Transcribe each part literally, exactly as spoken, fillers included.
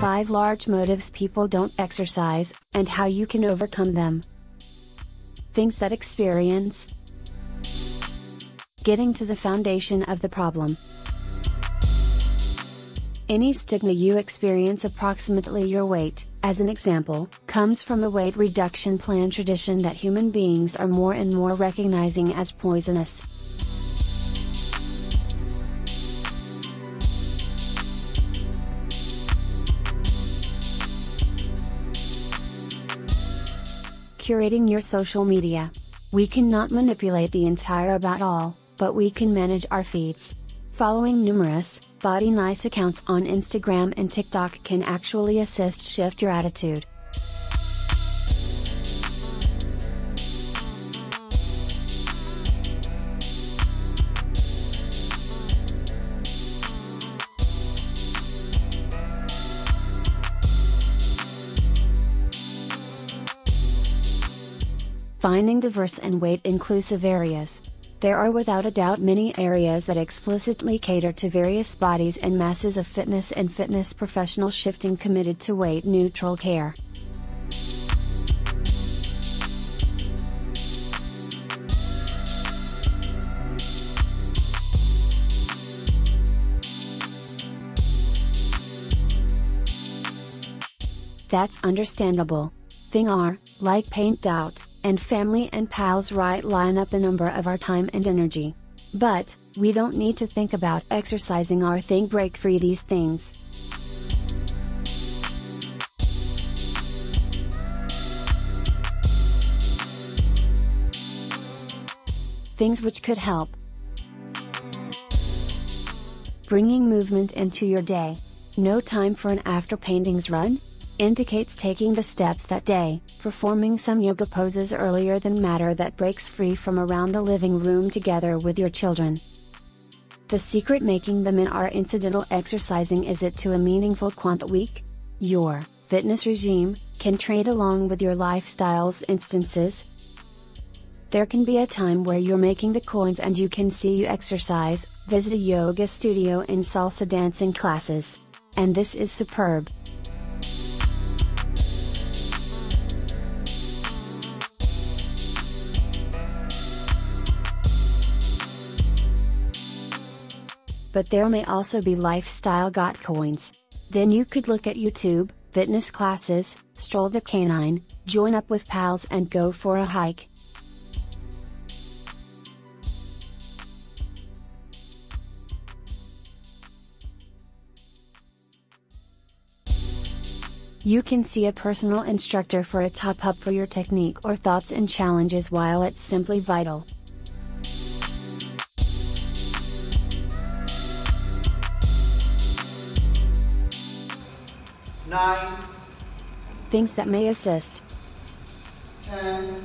five Large Motives People Don't Exercise, and How You Can Overcome Them. Things that experience. Getting to the foundation of the problem. Any stigma you experience approximately your weight, as an example, comes from a weight reduction plan tradition that human beings are more and more recognizing as poisonous. Curating your social media. We cannot manipulate the entire about all, but we can manage our feeds. Following numerous, body nice accounts on Instagram and TikTok can actually assist shift your attitude. Finding diverse and weight-inclusive areas. There are without a doubt many areas that explicitly cater to various bodies and masses of fitness and fitness professionals shifting committed to weight-neutral care. That's understandable. Thing are, like Paint Out, and Family and Pals right line up a number of our time and energy. But, we don't need to think about exercising or think break free these things. Things which could help. Bringing movement into your day. No time for an after paintings run? Indicates taking the steps that day, performing some yoga poses earlier than matter that breaks free from around the living room together with your children. The secret making them in our incidental exercising is it to a meaningful quant week? Your fitness regime can trade along with your lifestyle's instances. There can be a time where you're making the coins and you can see you exercise, visit a yoga studio and salsa dancing classes. And this is superb. But there may also be lifestyle got coins. Then you could look at YouTube, fitness classes, stroll the canine, join up with pals and go for a hike. You can see a personal instructor for a top-up for your technique or thoughts and challenges while it's simply vital. Nine. Things that may assist. Ten.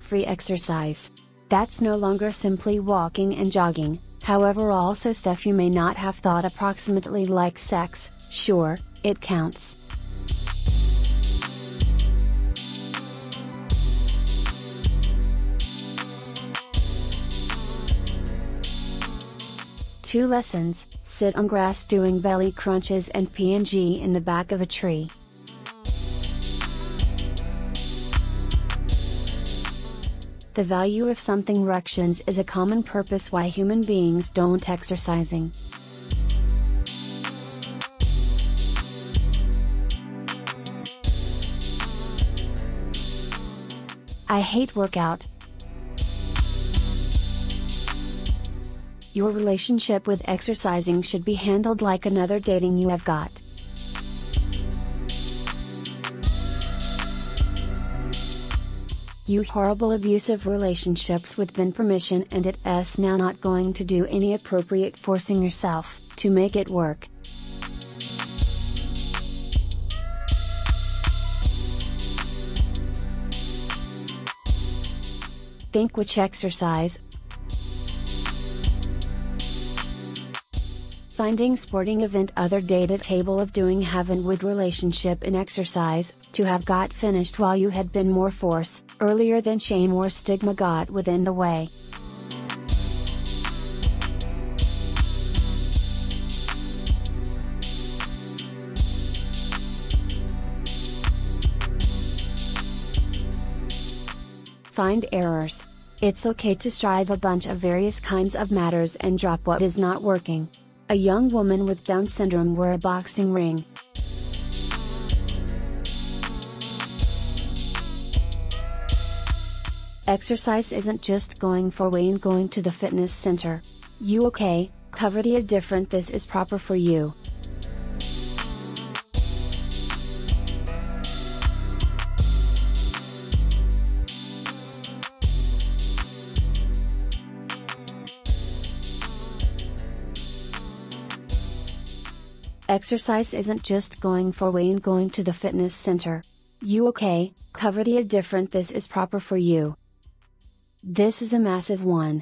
Free exercise. That's no longer simply walking and jogging, however also stuff you may not have thought approximately like sex, sure, it counts. Two lessons, sit on grass doing belly crunches and P and G in the back of a tree. The value of something ructions is a common purpose why human beings don't exercising. I hate workout. Your relationship with exercising should be handled like another dating you have got. You horrible abusive relationships with been permission and it's now not going to do any appropriate forcing yourself to make it work. Think which exercise. Finding sporting event other data table of doing have and would relationship in exercise, to have got finished while you had been more force, earlier than shame or stigma got within the way. find errors. It's okay to strive a bunch of various kinds of matters and drop what is not working. A young woman with Down syndrome wore a boxing ring. Exercise isn't just going for a walk and going to the fitness center. You okay, cover the different this is proper for you. Exercise isn't just going for a walk and going to the fitness center. You okay, cover the different this is proper for you. This is a massive one.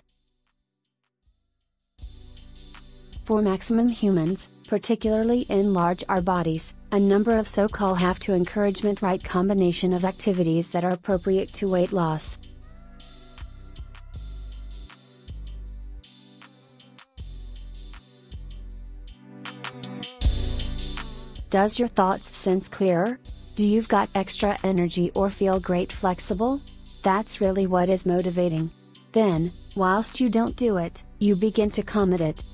For maximum humans, particularly in large our bodies, a number of so-called have to encouragement right combination of activities that are appropriate to weight loss. Does your thoughts sense clearer? Do you've got extra energy or feel great flexible? That's really what is motivating. Then, whilst you don't do it, you begin to comment it.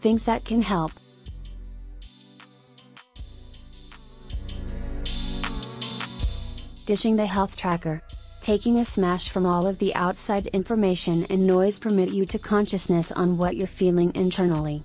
Things that can help. Dishing the health tracker. Taking a smash from all of the outside information and noise permit you to consciousness on what you're feeling internally.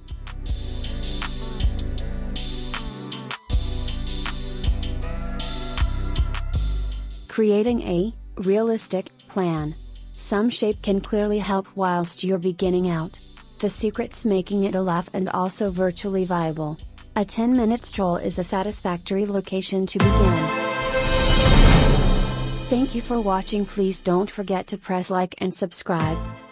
Creating a realistic plan. Some shape can clearly help whilst you're beginning out. The secret's making it a laugh and also virtually viable. A ten minute stroll is a satisfactory location to begin. Thank you for watching. Please don't forget to press like and subscribe.